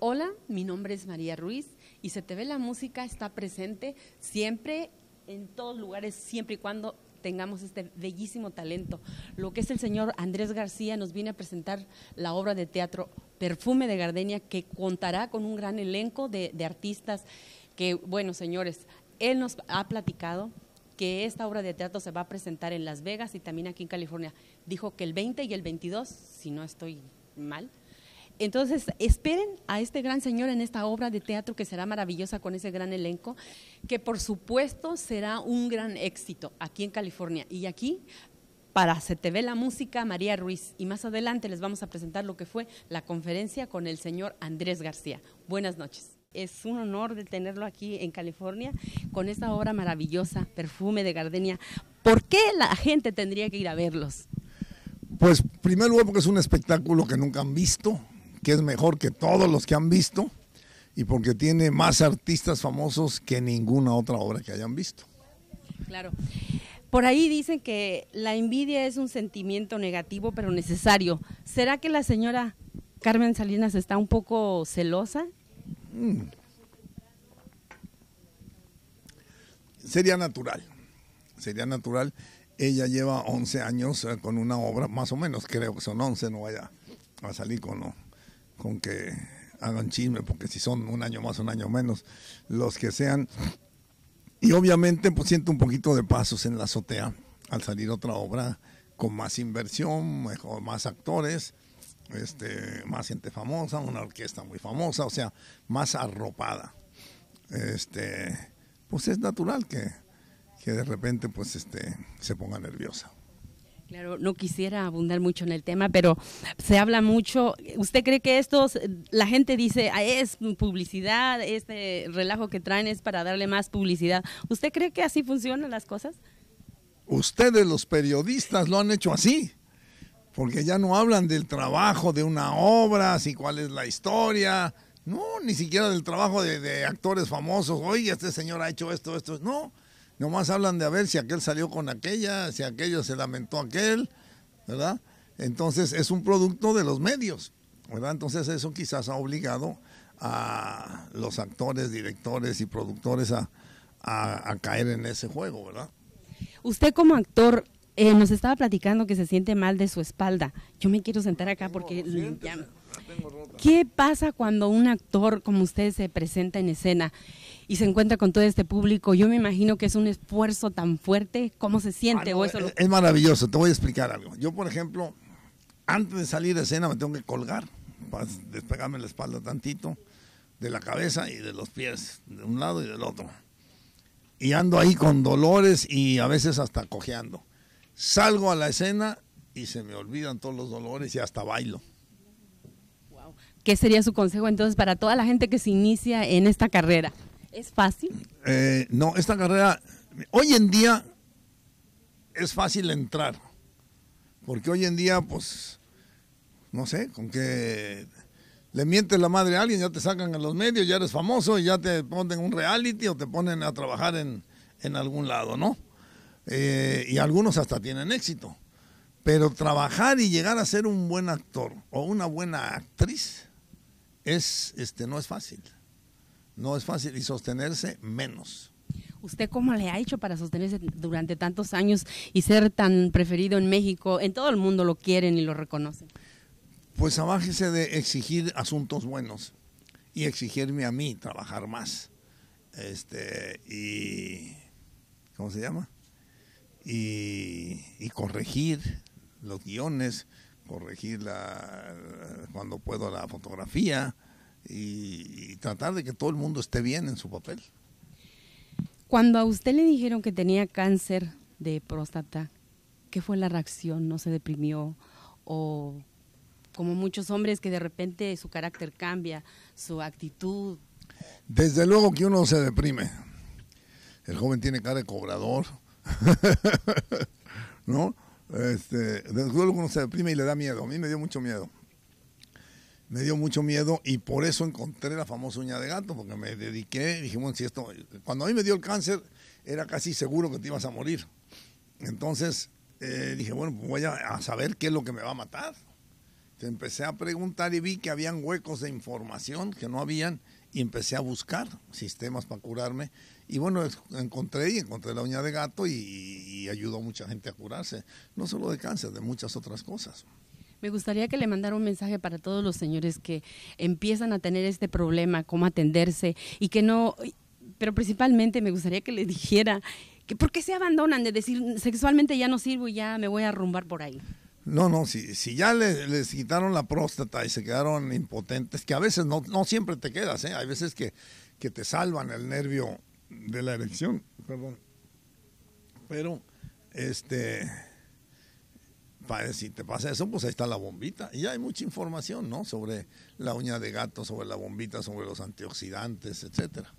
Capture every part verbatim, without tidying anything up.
Hola, mi nombre es María Ruiz y C T V La Música está presente siempre, en todos lugares, siempre y cuando tengamos este bellísimo talento. Lo que es el señor Andrés García nos viene a presentar la obra de teatro Perfume de Gardenia, que contará con un gran elenco de, de artistas que, bueno, señores, él nos ha platicado que esta obra de teatro se va a presentar en Las Vegas y también aquí en California. Dijo que el veinte y el veintidós, si no estoy mal. Entonces, esperen a este gran señor en esta obra de teatro que será maravillosa con ese gran elenco, que por supuesto será un gran éxito aquí en California. Y aquí, para C T V La Música, María Ruiz. Y más adelante les vamos a presentar lo que fue la conferencia con el señor Andrés García. Buenas noches. Es un honor de tenerlo aquí en California con esta obra maravillosa, Perfume de Gardenia. ¿Por qué la gente tendría que ir a verlos? Pues, en primer lugar, porque es un espectáculo que nunca han visto, que es mejor que todos los que han visto y porque tiene más artistas famosos que ninguna otra obra que hayan visto. Claro. Por ahí dicen que la envidia es un sentimiento negativo pero necesario. ¿Será que la señora Carmen Salinas está un poco celosa? Mm. Sería natural, sería natural. Ella lleva once años con una obra, más o menos, creo que son once, no vaya a salir con, no, con que hagan chisme, porque si son un año más, un año menos, los que sean. Y obviamente pues siento un poquito de pasos en la azotea al salir otra obra con más inversión, mejor, más actores, Este, más gente famosa, una orquesta muy famosa, o sea, más arropada. Este, pues es natural que, que de repente pues este, se ponga nerviosa. Claro, no quisiera abundar mucho en el tema, pero se habla mucho. ¿Usted cree que esto, la gente dice, ah, es publicidad, este relajo que traen es para darle más publicidad? ¿Usted cree que así funcionan las cosas? Ustedes, los periodistas, lo han hecho así. Porque ya no hablan del trabajo de una obra, si cuál es la historia, no, ni siquiera del trabajo de, de actores famosos. Oye, este señor ha hecho esto, esto, no. Nomás hablan de a ver si aquel salió con aquella, si aquello se lamentó aquel, ¿verdad? Entonces es un producto de los medios, ¿verdad? Entonces eso quizás ha obligado a los actores, directores y productores a, a, a caer en ese juego, ¿verdad? Usted como actor... Eh, nos estaba platicando que se siente mal de su espalda. Yo me quiero sentar acá porque tengo, ya, ¿qué pasa cuando un actor como usted se presenta en escena y se encuentra con todo este público? Yo me imagino que es un esfuerzo tan fuerte. ¿Cómo se siente? Ah, no, o eso es, lo... es maravilloso. Te voy a explicar algo. Yo, por ejemplo, antes de salir de escena me tengo que colgar para despegarme la espalda tantito de la cabeza y de los pies, de un lado y del otro, y ando ahí con dolores y a veces hasta cojeando. Salgo a la escena y se me olvidan todos los dolores y hasta bailo. Wow. ¿Qué sería su consejo entonces para toda la gente que se inicia en esta carrera? ¿Es fácil? Eh, no, esta carrera, hoy en día es fácil entrar, porque hoy en día, pues, no sé, con que le mientes la madre a alguien, ya te sacan a los medios, ya eres famoso y ya te ponen un reality o te ponen a trabajar en, en algún lado, ¿no? Eh, y algunos hasta tienen éxito, pero trabajar y llegar a ser un buen actor o una buena actriz es, este, no es fácil, no es fácil, y sostenerse menos. ¿Usted cómo le ha hecho para sostenerse durante tantos años y ser tan preferido en México? En todo el mundo lo quieren y lo reconocen. Pues abájese de exigir asuntos buenos y exigirme a mí trabajar más, este, y ¿cómo se llama? Y, y corregir los guiones, corregir la, cuando puedo la fotografía y, y tratar de que todo el mundo esté bien en su papel. Cuando a usted le dijeron que tenía cáncer de próstata, ¿qué fue la reacción? ¿No se deprimió? O como muchos hombres que de repente su carácter cambia, su actitud. Desde luego que uno se deprime. El joven tiene cara de cobrador. ¿No? Este, desde luego uno se deprime y le da miedo. A mí me dio mucho miedo. Me dio mucho miedo y por eso encontré la famosa uña de gato, porque me dediqué, dijimos, si esto, cuando a mí me dio el cáncer era casi seguro que te ibas a morir. Entonces eh, dije, bueno, pues voy a, a saber qué es lo que me va a matar. Te empecé a preguntar y vi que habían huecos de información, que no habían, y empecé a buscar sistemas para curarme. Y bueno, encontré y encontré la uña de gato y, y ayudó a mucha gente a curarse, no solo de cáncer, de muchas otras cosas. Me gustaría que le mandara un mensaje para todos los señores que empiezan a tener este problema, cómo atenderse y que no, pero principalmente me gustaría que le dijera que por qué se abandonan de decir sexualmente ya no sirvo y ya me voy a arrumbar por ahí. No, no, si, si ya les, les quitaron la próstata y se quedaron impotentes, que a veces no, no siempre te quedas, ¿eh? Hay veces que, que te salvan el nervio de la erección, perdón, pero este... si te pasa eso, pues ahí está la bombita. Y hay mucha información, ¿no? Sobre la uña de gato, sobre la bombita, sobre los antioxidantes, etcétera.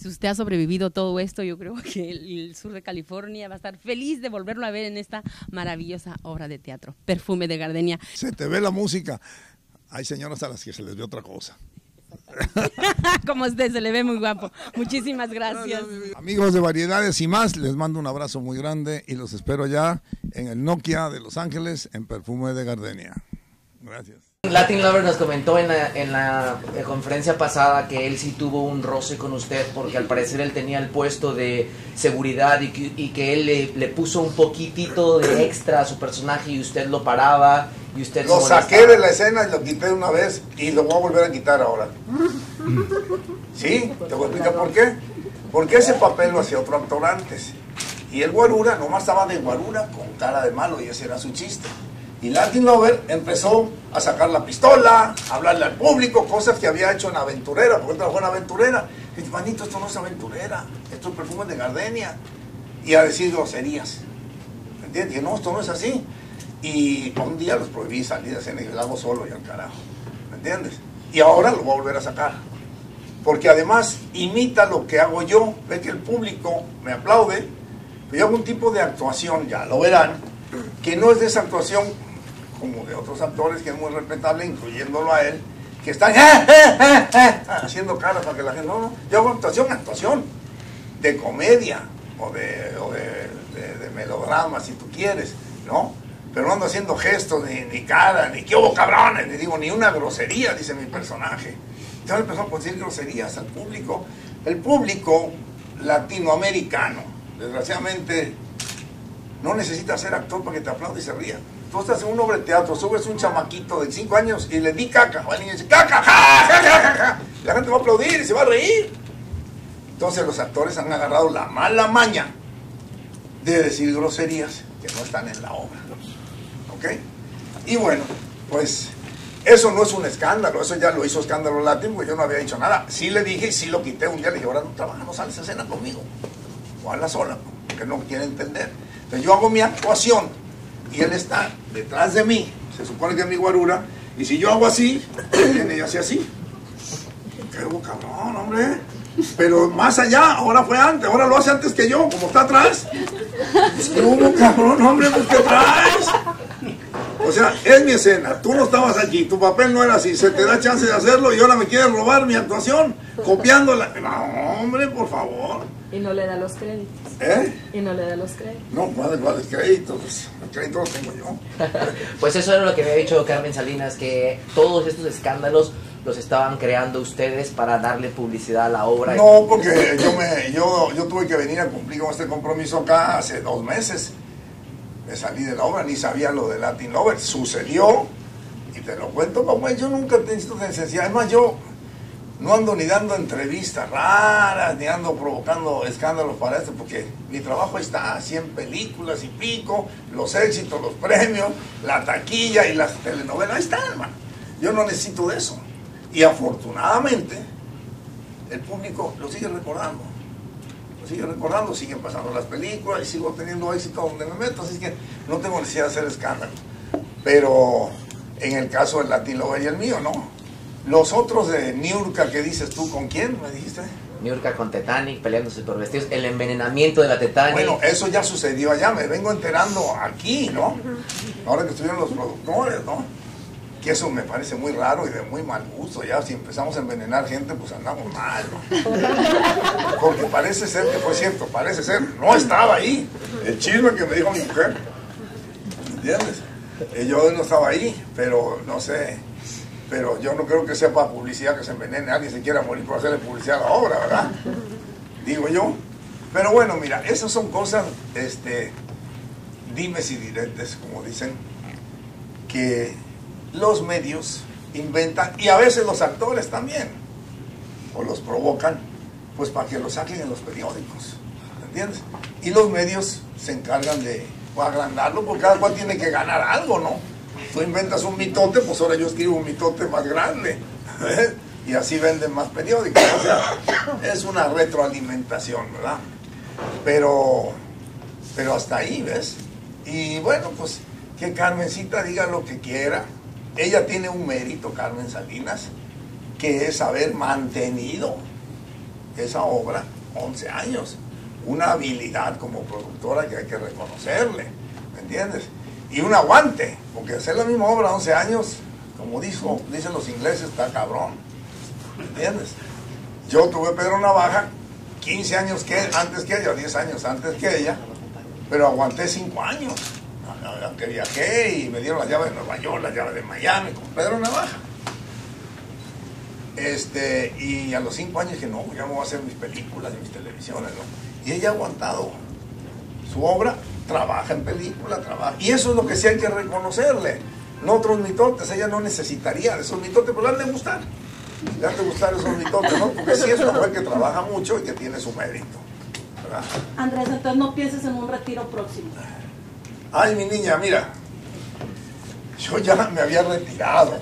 Si usted ha sobrevivido todo esto, yo creo que el sur de California va a estar feliz de volverlo a ver en esta maravillosa obra de teatro, Perfume de Gardenia. Se te ve la música. Hay señoras a las que se les ve otra cosa. Como usted, se le ve muy guapo. Muchísimas gracias. Amigos de Variedades y Más, les mando un abrazo muy grande y los espero ya en el Nokia de Los Ángeles en Perfume de Gardenia. Gracias. Latin Lover nos comentó en la, en la conferencia pasada que él sí tuvo un roce con usted porque al parecer él tenía el puesto de seguridad y que, y que él le, le puso un poquitito de extra a su personaje y usted lo paraba. Y usted lo saqué de la escena y lo quité una vez y lo voy a volver a quitar ahora. Sí, te voy a explicar por qué. Porque ese papel lo hacía otro actor antes. Y el guarura nomás estaba de guarura con cara de malo y ese era su chiste. Y Latin Lover empezó a sacar la pistola, a hablarle al público, cosas que había hecho en Aventurera, porque él trabajó en Aventurera. Y dice, manito, esto no es Aventurera, esto es Perfume de Gardenia. Y a decir groserías. ¿Entiendes? Y no, esto no es así. Y un día los prohibí salir de escena y lo hago solo y al carajo, ¿me entiendes? Y ahora lo voy a volver a sacar, porque además imita lo que hago yo, ve que el público me aplaude, pero yo hago un tipo de actuación, ya lo verán, que no es de esa actuación como de otros actores que es muy respetable, incluyéndolo a él, que están haciendo caras para que la gente, no, no, yo hago actuación, actuación, de comedia o de, o de, de, de melodrama si tú quieres, ¿no? Pero no ando haciendo gestos, ni, ni cara, ni qué hubo cabrones, ni digo, ni una grosería, dice mi personaje. Entonces empezó a decir groserías al público. El público latinoamericano, desgraciadamente, no necesita ser actor para que te aplaude y se ría. Tú estás en una obra de teatro, subes un chamaquito de cinco años y le di caca, o el niño dice, caca, ja, ja, ja, ja, ja. La gente va a aplaudir y se va a reír. Entonces los actores han agarrado la mala maña de decir groserías que no están en la obra. ¿Okay? Y bueno, pues eso no es un escándalo, eso ya lo hizo escándalo Latin, porque yo no había dicho nada. Sí le dije, sí lo quité un día, le dije, ahora no trabaja, no sales a escena conmigo, o habla sola, porque no quiere entender. Entonces yo hago mi actuación, y él está detrás de mí, se supone que es mi guarura, y si yo hago así, él hace así. ¡Qué hubo, cabrón, hombre! Pero más allá, ahora fue antes, ahora lo hace antes que yo, como está atrás. ¡Qué hubo, cabrón, hombre, pues qué traes! O sea, es mi escena, tú no estabas allí, tu papel no era así, se te da chance de hacerlo y ahora me quieren robar mi actuación, copiándola. No, hombre, por favor. Y no le da los créditos. ¿Eh? Y no le da los créditos. No, ¿cuáles cuáles créditos? Los créditos los tengo yo. Pues eso era lo que me había dicho Carmen Salinas, que todos estos escándalos los estaban creando ustedes para darle publicidad a la obra. No, porque yo, me, yo, yo tuve que venir a cumplir con este compromiso acá hace dos meses. Me salí de la obra, ni sabía lo de Latin Lover, sucedió, y te lo cuento como es, yo nunca te necesito necesidad, además yo no ando ni dando entrevistas raras, ni ando provocando escándalos para esto, porque mi trabajo está, cien películas y pico, los éxitos, los premios, la taquilla y las telenovelas, ahí está, hermano, yo no necesito de eso, y afortunadamente el público lo sigue recordando. Sigo recordando, siguen pasando las películas y sigo teniendo éxito donde me meto, así que no tengo necesidad de hacer escándalos. Pero en el caso del Latin Lover y el mío, no. Los otros de Niurka, ¿qué dices tú? ¿Con quién me dijiste? Niurka con Titanic, peleándose por vestidos, el envenenamiento de la Titanic. Bueno, eso ya sucedió allá, me vengo enterando aquí, ¿no? Ahora que estuvieron los productores, ¿no? Que eso me parece muy raro y de muy mal gusto, ya si empezamos a envenenar gente, pues andamos mal, ¿no? Porque parece ser que fue cierto, parece ser, no estaba ahí, el chisme que me dijo mi mujer, ¿entiendes? Yo no estaba ahí, pero no sé. Pero yo no creo que sea para publicidad que se envenene. Nadie se quiera morir por hacerle publicidad a la obra, ¿verdad? Digo yo. Pero bueno, mira, esas son cosas, este, dimes y diretes, como dicen, que los medios inventan, y a veces los actores también, o los provocan, pues para que los saquen en los periódicos, ¿entiendes? Y los medios se encargan de agrandarlo, porque cada cual tiene que ganar algo, ¿no? Tú inventas un mitote, pues ahora yo escribo un mitote más grande, ¿eh? Y así venden más periódicos, o sea, es una retroalimentación, ¿verdad? Pero, pero hasta ahí, ¿ves? Y bueno, pues que Carmencita diga lo que quiera. Ella tiene un mérito, Carmen Salinas, que es haber mantenido esa obra once años. Una habilidad como productora que hay que reconocerle, ¿me entiendes? Y un aguante, porque hacer la misma obra once años, como dijo, dicen los ingleses, está cabrón, ¿me entiendes? Yo tuve Pedro Navaja quince años que, antes que ella, diez años antes que ella, pero aguanté cinco años. Aunque viajé y me dieron las llaves de Nueva York, las llaves de Miami, con Pedro Navaja. Este, y a los cinco años dije, no, ya me voy a hacer mis películas y mis televisiones, ¿no? Y ella ha aguantado su obra, trabaja en película, trabaja. Y eso es lo que sí hay que reconocerle. No otros mitotes, ella no necesitaría de esos mitotes, pero le han de gustar. Le han de gustar esos mitotes, ¿no? Porque sí es una mujer que trabaja mucho y que tiene su mérito, ¿verdad? Andrés, entonces no pienses en un retiro próximo. Ay, mi niña, mira, yo ya me había retirado,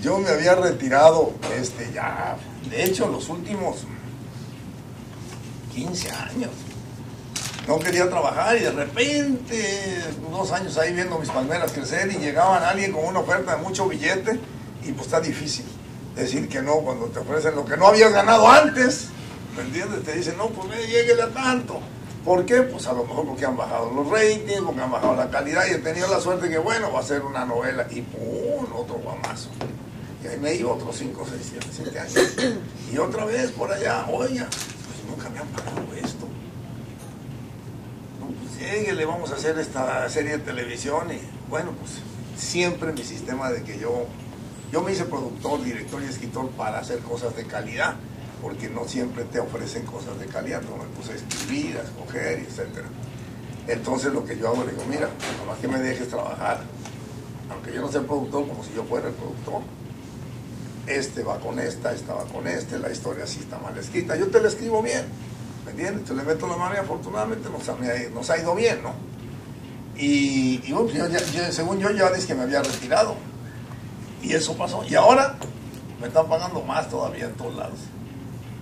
yo me había retirado, este, ya, de hecho, los últimos quince años, no quería trabajar y de repente, dos años ahí viendo mis palmeras crecer y llegaban a alguien con una oferta de mucho billete y pues está difícil decir que no cuando te ofrecen lo que no habías ganado antes, ¿me entiendes? Te dicen, no, pues me lleguele a tanto. ¿Por qué? Pues a lo mejor porque han bajado los ratings, porque han bajado la calidad y he tenido la suerte que, bueno, va a ser una novela y ¡pum! Otro guamazo. Y ahí me iba otros cinco, seis, siete años. Y otra vez por allá, oiga, pues nunca me han pagado esto. No, pues llegue, le vamos a hacer esta serie de televisión y, bueno, pues siempre mi sistema de que yo, yo me hice productor, director y escritor para hacer cosas de calidad. Porque no siempre te ofrecen cosas de calidad, no me puse a escribir, a escoger, etcétera. Entonces lo que yo hago, le digo, mira, nomás que me dejes trabajar, aunque yo no sea productor, como si yo fuera el productor. Este va con esta, esta va con este, la historia sí está mal escrita, yo te la escribo bien, ¿me entiendes? Yo le meto la mano y afortunadamente nos ha, nos ha ido bien, ¿no? Y, y bueno, yo, yo, según yo, ya dije que me había retirado. Y eso pasó. Y ahora me están pagando más todavía en todos lados.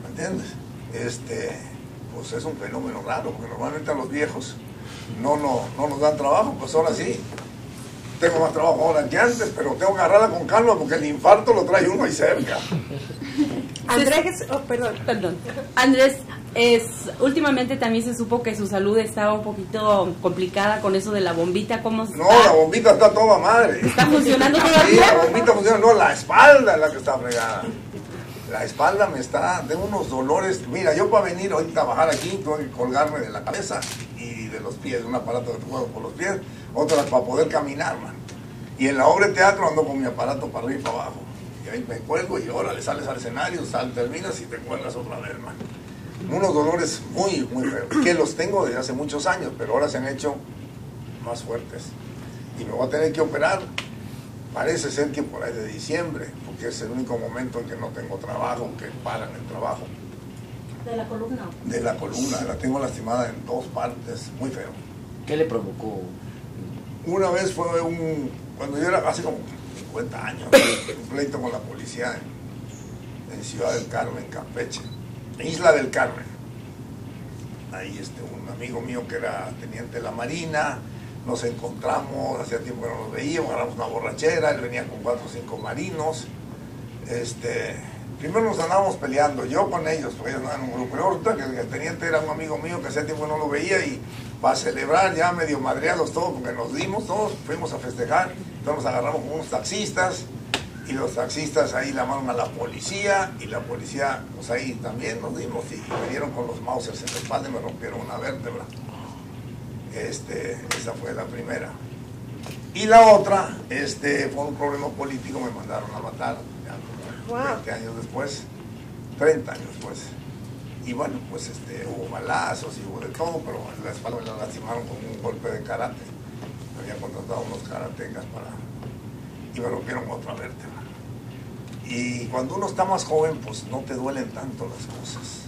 ¿Entiendes? Este, pues es un fenómeno raro, porque normalmente a los viejos no, no, no nos dan trabajo, pues ahora sí. Tengo más trabajo ahora que antes, pero tengo que agarrarla con calma porque el infarto lo trae uno ahí cerca. Andrés, oh, perdón, perdón. Andrés, es, últimamente también se supo que su salud estaba un poquito complicada con eso de la bombita. ¿Cómo está? No, la bombita está toda madre. ¿Está funcionando todavía? Sí, la bombita funciona, no, la espalda es la que está fregada. La espalda me está, tengo unos dolores. Mira, yo para venir hoy a trabajar aquí, tengo que colgarme de la cabeza y de los pies, un aparato de juego por los pies, otra para poder caminar, man. Y en la obra de teatro ando con mi aparato para arriba y para abajo. Y ahí me cuelgo y ahora le sales al escenario, sal, terminas y te cuelgas otra vez, man. Unos dolores muy, muy feos, que los tengo desde hace muchos años, pero ahora se han hecho más fuertes. Y me voy a tener que operar. Parece ser que por ahí de diciembre, porque es el único momento en que no tengo trabajo, que paran el trabajo. ¿De la columna? De la columna, la tengo lastimada en dos partes, muy feo. ¿Qué le provocó? Una vez fue un, cuando yo era hace como cincuenta años, un pleito con la policía en, en Ciudad del Carmen, Campeche, Isla del Carmen. Ahí este, un amigo mío que era teniente de la Marina, nos encontramos, hacía tiempo que no nos veíamos, ganamos una borrachera, él venía con cuatro o cinco marinos. Este, primero nos andábamos peleando, yo con ellos, porque ellos andaban en un grupo de horta, que el teniente era un amigo mío que hacía tiempo que no lo veía y para celebrar ya medio madreados todos, porque nos dimos todos, fuimos a festejar, entonces nos agarramos con unos taxistas y los taxistas ahí llamaron a la policía y la policía, pues ahí también nos dimos y me dieron con los mausers en la espalda y me rompieron una vértebra. Este, esa fue la primera. Y la otra, este, fue un problema político, me mandaron a matar, ya, veinte años después, treinta años después. Y bueno, pues este, hubo balazos y hubo de todo, pero en la espalda me la lastimaron con un golpe de karate. Me habían contratado unos karatecas para... y me rompieron otra vértebra. Y cuando uno está más joven, pues no te duelen tanto las cosas.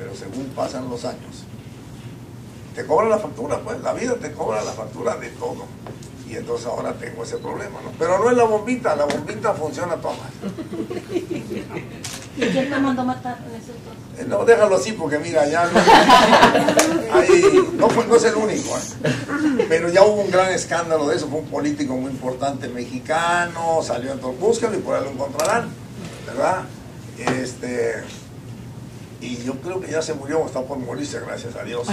Pero según pasan los años, te cobra la factura, pues la vida te cobra la factura de todo. Y entonces ahora tengo ese problema, ¿no? Pero no es la bombita, la bombita funciona toda mal. ¿Y quién te mandó matar en ese entonces? Eh, no, déjalo así porque mira, ya no, ahí, no, no es el único, ¿eh? Pero ya hubo un gran escándalo de eso, fue un político muy importante mexicano, salió en todo, búscalo y por ahí lo encontrarán, ¿verdad? Este... y yo creo que ya se murió, está por morirse, gracias a Dios.